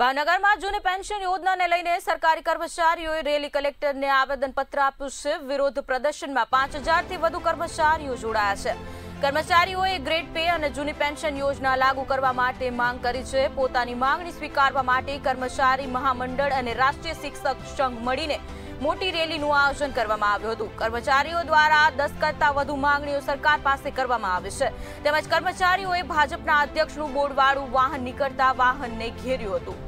ભાવનગર માં જૂની પેન્શન યોજના ને લઈને સરકારી કર્મચારીઓએ રેલી કલેક્ટર ને આવેદન પત્ર આપ્યું છે। વિરોધ પ્રદર્શન માં 5000 થી વધુ કર્મચારીઓ જોડાયા છે। કર્મચારીઓએ ગ્રેડ પે અને જૂની પેન્શન યોજના લાગુ કરવા માટે માંગ કરી છે। પોતાની માંગણી સ્વીકારવા માટે કર્મચારી મહામંડળ અને રાષ્ટ્રીય શિક્ષક સંઘ મળીને મોટી રેલીનું આયોજન કરવામાં આવ્યું હતું। કર્મચારીઓ દ્વારા 10 કરતા વધુ માંગણીઓ સરકાર પાસે કરવામાં આવી છે। તેમજ કર્મચારીઓએ ભાજપના અધ્યક્ષનું બોર્ડવાળું વાહન નીકળતા વાહનને ઘેર્યું હતું।